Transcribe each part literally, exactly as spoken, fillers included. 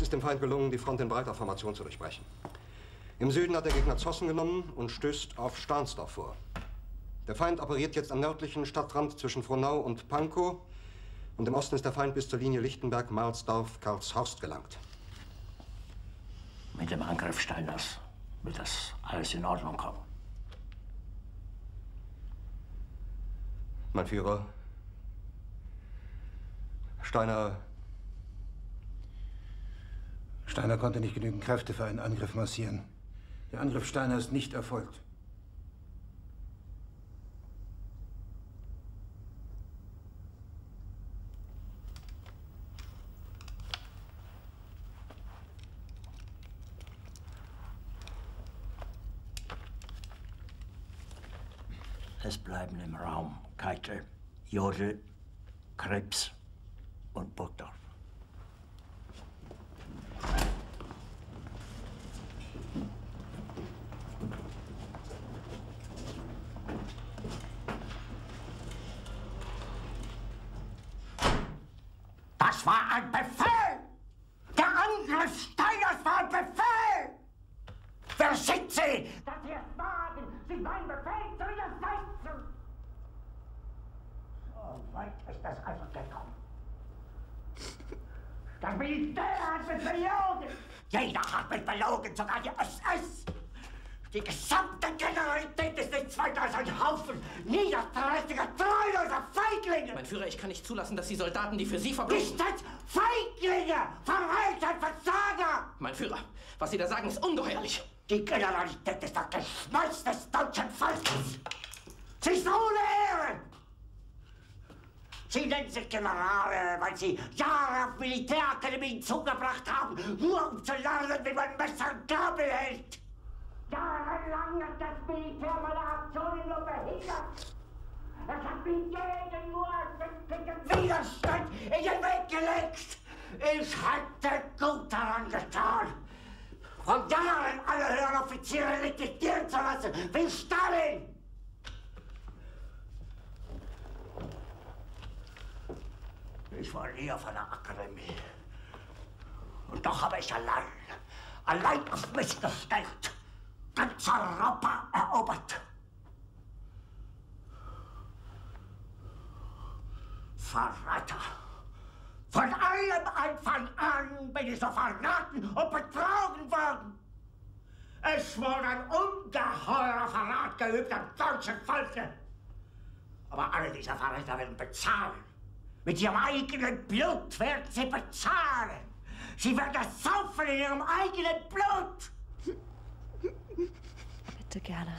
Es ist dem Feind gelungen, die Front in breiter Formation zu durchbrechen. Im Süden hat der Gegner Zossen genommen und stößt auf Starnsdorf vor. Der Feind operiert jetzt am nördlichen Stadtrand zwischen Frohnau und Pankow. Und im Osten ist der Feind bis zur Linie Lichtenberg-Marsdorf-Karlshorst gelangt. Mit dem Angriff Steiners wird das alles in Ordnung kommen. Mein Führer, Steiner... Steiner konnte nicht genügend Kräfte für einen Angriff massieren. Der Angriff Steiner ist nicht erfolgt. Es bleiben im Raum Keitel, Jodl, Krebs und Burgdorf. Das war ein Befehl! Der Angriff Steiners war ein Befehl! Wer schickt Sie? Dass Sie es wagen, Sie meinen Befehl zu widersetzen! So weit ist das also gekommen. Das Militär hat mich belogen! Jeder hat mich belogen, sogar die S S! Die gesamte Generalität ist nichts weiter als ein Haufen niederträchtiger, treuloser Feiglinge! Mein Führer, ich kann nicht zulassen, dass die Soldaten, die für Sie verbringen... Nicht als Feiglinge! Verräter, Versager! Mein Führer, was Sie da sagen, ist ungeheuerlich! Die Generalität ist das Geschmeiß des deutschen Volkes! Sie ist ohne Ehre! Sie nennen sich Generale, weil Sie Jahre auf Militärakademien zugebracht haben, nur um zu lernen, wie man Messer und Gabel hält! Jahrelang hat das Militär meine Aktionen nur behindert. Es hat mir jeden nur ersichtlichen Widerstand in den Weg gelegt. Ich hätte gut daran getan, von Jahren alle höheren Offiziere liquidieren zu lassen, wie Stalin. Ich war nie auf einer Akademie. Und doch habe ich allein, allein auf mich gestellt, ganz Europa erobert. Verräter! Von allem Anfang an bin ich so verraten und betrogen worden. Es wurde ein ungeheurer Verrat geübt am deutschen Volke. Aber alle diese Verräter werden bezahlen. Mit ihrem eigenen Blut werden sie bezahlen. Sie werden saufen in ihrem eigenen Blut. Bitte gerne.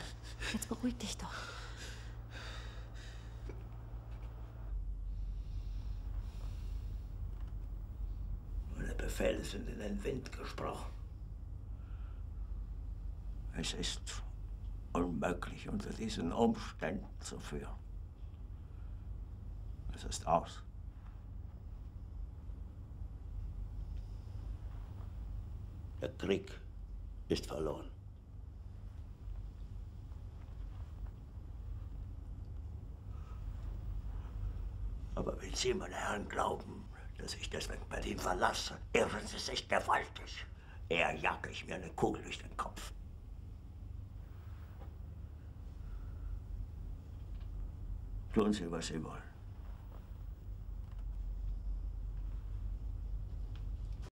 Jetzt beruhig dich doch. Meine Befehle sind in den Wind gesprochen. Es ist unmöglich, unter diesen Umständen zu führen. Es ist aus. Der Krieg ist verloren. Aber wenn Sie, meine Herren, glauben, dass ich deswegen Berlin verlasse, irren Sie sich gewaltig. Eher jage ich mir eine Kugel durch den Kopf. Tun Sie, was Sie wollen.